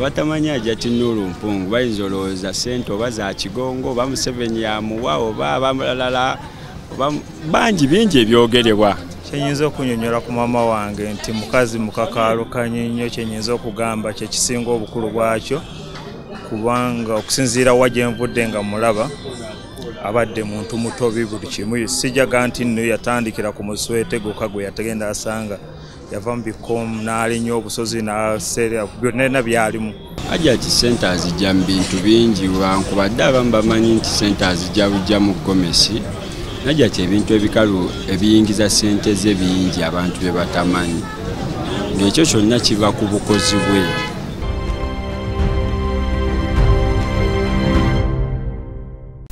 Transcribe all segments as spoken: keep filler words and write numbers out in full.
Abatamanya Hajat Nuulu Mpuungu bayinzolooza ssente oba za kigongo oba Museveni yamuwa oba abalala bangi bingi ebyogerebwa. Kyenyinza okunyonyola ku mama wange nti mukazi mukakaalukanye nnyo, kyenyinza okugamba kye kisinga obukulu bwakyo kubanga okusinziira wa gyenvudde nga mulaba abadde muntu mutobi buli kimu. Sijaga nti nno yatandikira ku muswete gwokka gwe yatagenda asanga yava mu bikomu n'alinnya obusozi n'aseera byonna byalimu. Hajat centers zijja mu bintu bingi wankubadde abamu bamanyi nti centers zijja bujja mu gomesi. Hajat ebintu ebikalu ebiyingiza ssente ze bingi abantu be batamanyi, ng'ekyo kyonna kiva ku bukozi bwe.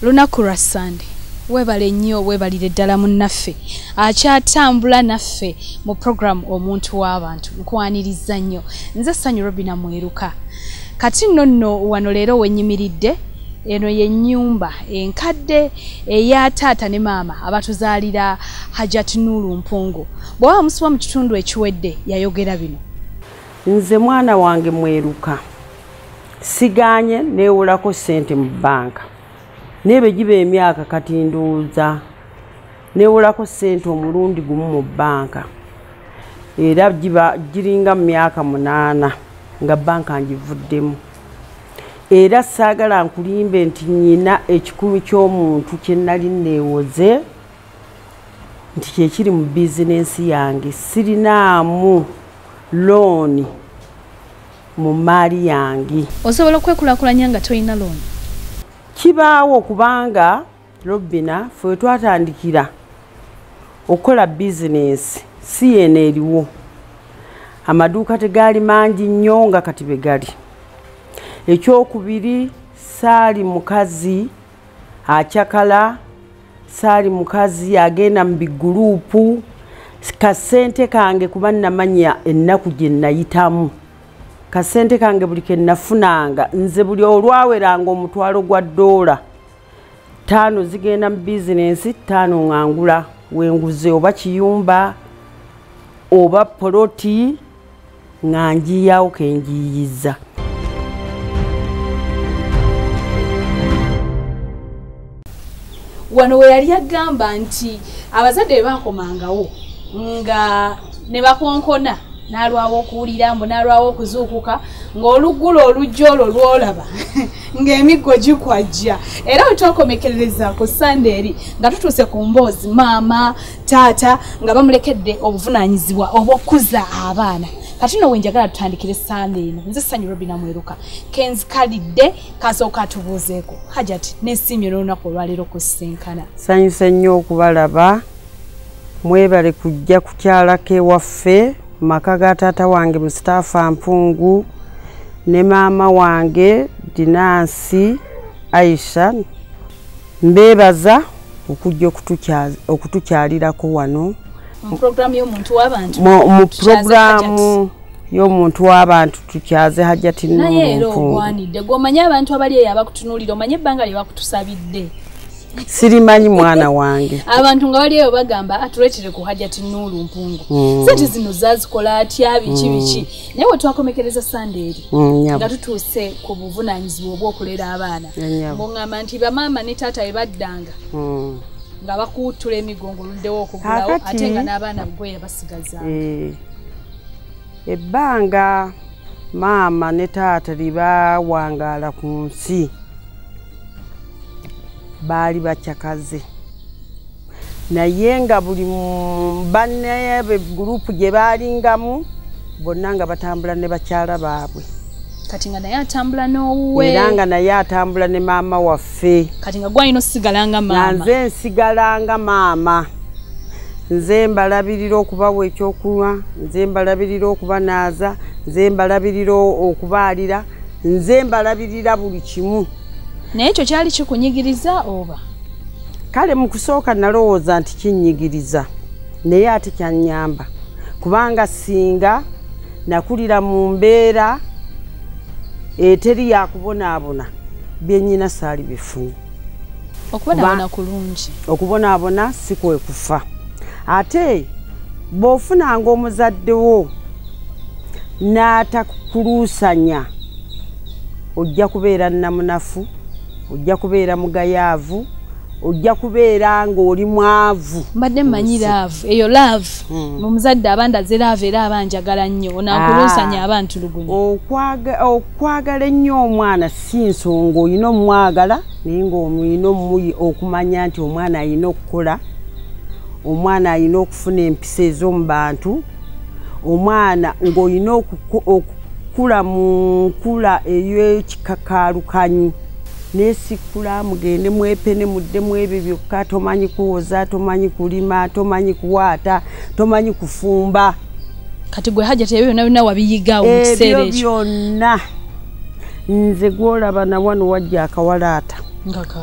Lunaku lwa Ssande, webale nnyo, webalire ddala munnaffe akyatambula naffe mu programu Omuntu w'Abantu. Nkwaniriza nnyo, nze Ssanyu Robbinah Mweruka. Kati nno nno wano leero wenyimiridde, eno y'ennyumba enkadde eya taata ne maama abatuzaalira Hajat Nuulu Mpuungu. Bw'aba musuwa mu kitundu ekiwedde yayogera bino: nze mwana wange Mweruka siganye neewolako ssente mu bbanka, nebe gibe emyaka kati nduuza neewolako ssente omulundi gumu mu bbanka, era giba giringa mu myaka munaana nga bbanka ngivuddemu. Era saagala nkulimbe nti nnyina ekikumi ky'omuntu kye nnali neewoze nti kyekiri mu bizinensi yange. Sirinaamu looni mu maali yange. Osobola okwekulakulanya nga tolina looni? Kibaawo kubanga Robbinah ffe twatandikira okukola bizinensi si yeena eriwo. Amaduuka tegaali mangi nnyo nga kati bwe gali. Ekyokubiri, saali mukazi akyakala, saali mukazi agenda mu biguruupu. Kasente kange kuba namanya ennaku gye nayitamu, kasente kange buli ke nafunanga nze buli olwaweranga omutwalo gwa dola tano zigenda mu bizinensi, tano ngangula wenguze oba kiyumba oba poloti nga njiyawo kenjiyiza. Wano we yali agamba nti abazadde bakomangawo nga ne bakonkona, nalwawo okuwulira mbu nalwawo okuzuukuka ng'oluggula olujja olwo lwolaba ng'emiggo gikwajja. Era wetwakomekerereza ku Ssande eri nga tutuuse ku mboozi maama taata nga bamulekedde obuvunaanyizibwa obw'okuza abaana. Kati nno wenjagala tutandikire Ssande eno, nze Ssanyu Robbinah Mweruka kenzikalidde kasooka atubuuzeeko. Hajat, n'essiimye n'olunaku olwaleero ku ssenkana. Nsanyuse nnyo okubalaba, mwebale kujja kukyalako ewaffe maka ga taata wange Mustapha Mpungu ne maama wange Dinansi Aisha. Mbebaza okujja okutukyalirako wano mu programu y'Omuntu w'Abantu. Mu programu y'Omuntu w'Abantu tukyaze Hajat Nuulu Mpuungu. Naye era ogwanidde gw'omanye abantu abali eyo abakutunuulira, omanye ebbanga lye bakutusabidde. Sirimanyi mwana wange. Abantu nga waliyo bagamba atuletire ku Hajat Nuulu Mpuungu. Mm. Sente zino zazikola atya biki biki. Mm. Naye twakomekereza Ssande eri. Mm, nga tutuuse ku buvunaanyizibwa obw'okulera abaana. Ng'ongamba nti bamaama ne taata we baddanga. Mm. Nga bakuutula emigongo luddewo okugulawo ate nga n'abaana bwe basigaza. Eh. Ebbanga maama ne taata liba wangaala ku nsi, baali bakyakaze. Naye nga buli bannaye be gurupu gye baalingamu bonna nga batambula ne bakyala baabwe. Kati nga naye atambula n'owuwe. Era nga naye atambula ne maama waffe. Kati nga gwalina osigalanga maama. Nze nsigalanga maama. Nze mbalabirira okubawa ekyokunywa, nze mbalabirira okubanaaza, nze mbalabirira okubaalira, nze mbalabirira buli kimu. Naye ekyo kyali kikunyigiriza oba? Kale mu kusooka nalowooza nti kinnyigiriza, naye ate kyannyamba kubanga singa nakulira mu mbeera eteri yakubonaabona, byennyina saali bifunye. Okubonaabona kulungi. Okubonaabona si kwe kufa. Ate bw'ofunanga omuzadde wo n'atakukuluusanya ojja kubeera nnamunafu, ojja kubeera mugayaavu, ojja kubeera ng'oli mwavu. Mbadde mmanyiraavu, eyo laavu. Mu muzadde abandaze laavu era abanjagala nnyo, ono akuluusanya abantu lugunya. Okwagala ennyo omwana si nsonga, olina omwagala naye ng'olina okumanya nti omwana alina okukola, omwana alina okufuna empisa ez'omu bantu, omwana ng'olina okukula mu nkula ey'ekikakaalukanyi. Nesikula mugende mwepene muddemu ebyo byokka, tomanyi kuwoza, tomanyi kulima, tomanyi kuwaata, tomanyi kufumba. Kati gwe Hajat ebyo byonna byonna wabiyiga mu kiseera ekyo. Ebyo byonna nze gwolaba na wano wajja akawalaata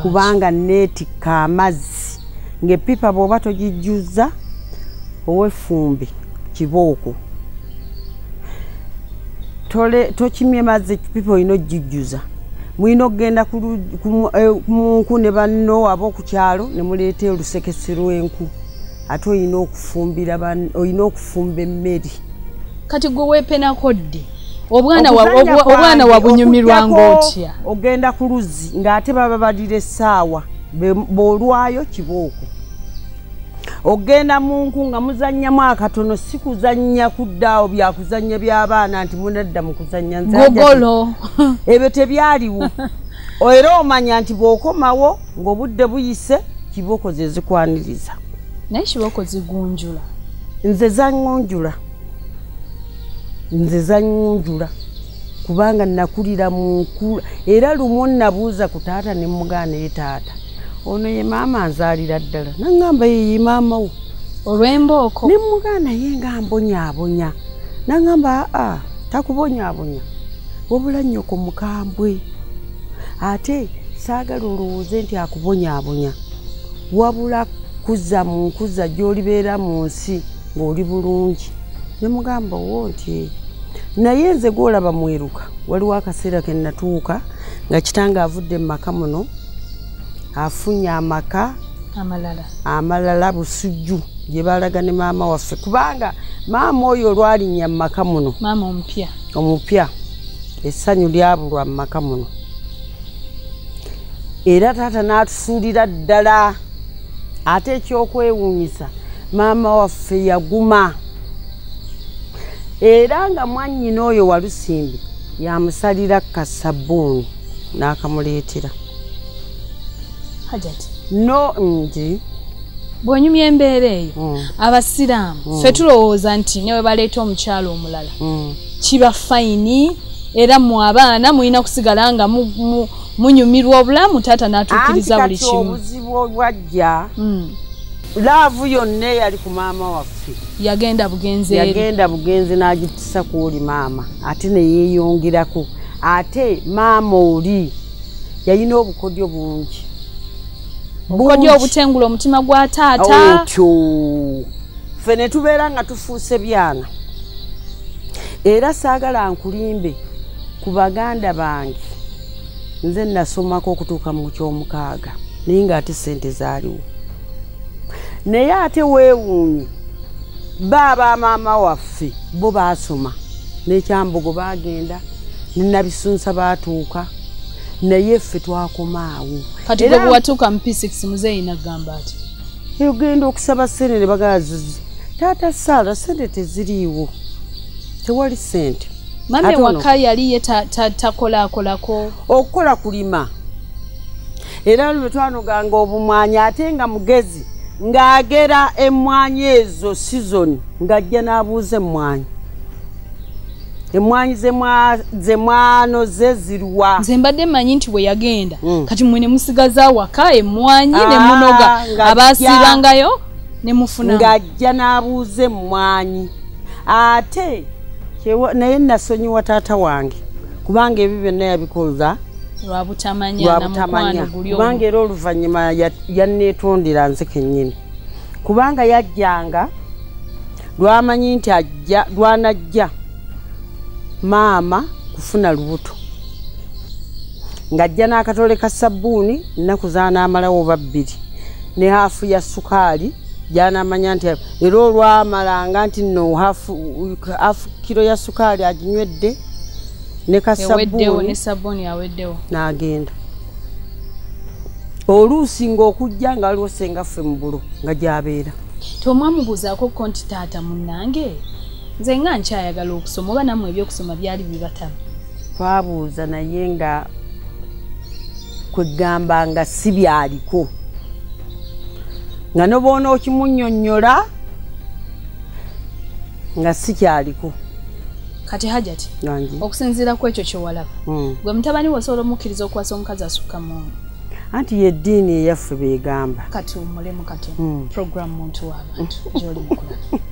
kubanga neetikka amazzi ng'eppipa bw'oba togijjuzza ow'effumbi kibooko tokimye mazzi, eppipa olina ogijjuza. Mwino genda ku munku ne banno ab'okukyalo ne muleeta olusekesi lw'enku. Ate olina okufumbira banno, olina okufumba emmeri. Kati gwe weepenako ddi? Obwana wabunyumirwa ng'otya. Ogenda ku luzzi ng'ate baba balira essaawa b'olwayo kibooko. Ogenda mu nku nga muzannyamu akatono, si kuzannya kuddaawo byakuzannya by'abaana nti munadda mu kuzannya nzanja. Gogolo. Ebyo tebyaliwo. Era omanya nti bw'okomawo ng'obudde buyise kibooko ze zikwaniriza. Naye kibooko zigunjula. Nze zangunjula. Nze zangunjula. Kubanga nakulira mu nkula. Era lumu nnabuuza ku taata ne mugaana ye taata. Ono ye maama anzaalira ddala nangamba ye maama wo olw'embooko ne mugana ye ngambonyaabonya nangamba aa takubonyaabonya wabula nnyo ku mukambwe ate saagala olowooze nti akubonyaabonya wabula kuzza mu nkuza gy'olibeera mu nsi ng'oli bulungi ne mugamba wo nti naye nze gw'olaba Mweruka waliwo akaseera ke nnatuuka nga kitange avudde mu maka muno afunye amaka amalala amalala busujju gye balaga ne maama waffe kubanga maama oyo olwalinnya mu maka muno maama omupya omupya essanyu lyabulwa mu maka muno era taata n'atusuulira ddala ate ekyokwewuunyisa maama waffe yaguma era nga mwannyina oyo walusimbi yamusalira kasabbuuni n'akamuleetera. Hajat. No ndi. Bw'onyumya embeera eyo. Mm. Abasiraamu. Mm. Ffe tulowooza nti ne bwe baleeta omukyalo omulala. Mm. Kiba fayini era mu abaana mulina kusigala nga munyumirwa obulamu taata n'atuukiriza buli kimu. Anti kati obuzibu obwajja. Mm. Laavu yonna eyali ku maama waffe. Yagenda bugenze eri. Yagenda bugenze n'agitisa kw'oli maama ate ne yeeyongerako. Ate maama oli yalina obukodyo bungi. Bukodyo obutengula omutima gwa taata. Otyo. Ffe ne tubeera nga tufuuse byana. Era saagala nkulimbe ku baganda bange. Nze nasomako okutuuka mu ky'omukaaga naye ng'ate ssente zaaliwo. Naye ate weewuunye baaba maama waffe bo baasoma n'ekyambogo baagenda ne nabisunsa baatuuka. Naye ffe twakoma awo. Kati gwe watuuka mu P six muzeeyi n'agamba ati ogenda okusaba ssente ne bagazizi. Taata Saala ssente teziriiwo. Tewali ssente. Maame waka yali ye takolaakolako. Okukola kulima. Era lwe twanoganga obumwanya ate nga mugezi ng'agera emmwanyi ezo sizoni ng'ajja n'abuuza emmwanyi. Emwanyi ze mwano ze ziriwa. Nze mbadde mmanyi nti we yagenda. Kati mmwe ne musigaza awaka emwanyi ne munoga abaasibangayo ne mufuna. Ng'ajja n'abuuza emmwanyi. Ate naye nasonyiwa taata wange kubanga ebyo byonna yabikoza lwa butamanya na mukwano guli omu. Kubanga era oluvannyuma yanneetondera nze kennyini. Kubanga yajjanga lwamanyi nti ajja lwanajja. Maama kufuna lubuto ng'ajja n'akatoleka sabbuuni nnaku z'anaamalawo oba bbiri ne haafu ya sukaali gy'anaamanya nti era olwamalanga nti nno haafu kiro ya sukaali aginywedde Neka sabuni. Sabuni ya wedeo. Na agenda. Oluusi ng'okujja nga lwo senga ffe mu bulo nga gy'abeera. Tomwamubuuzaako konti taata munnange? Nze nga nkyayagala okusoma oba nammwe ebyokusoma byali bibatama. Twabuuza naye nga kwegamba nga si byaliko. Nga n'oboona okimunnyonnyola nga si kyaliko. Kati Hajati, okusinziira ku ekyo kye walaba. Gwe mutabani wo osobola omukkiriza okuwasa omukazi asukka mu omu. Anti ye dini yaffe beegamba. Kati umulemu kati. Mm. Program Muntu w'Abantu. Joli mukula.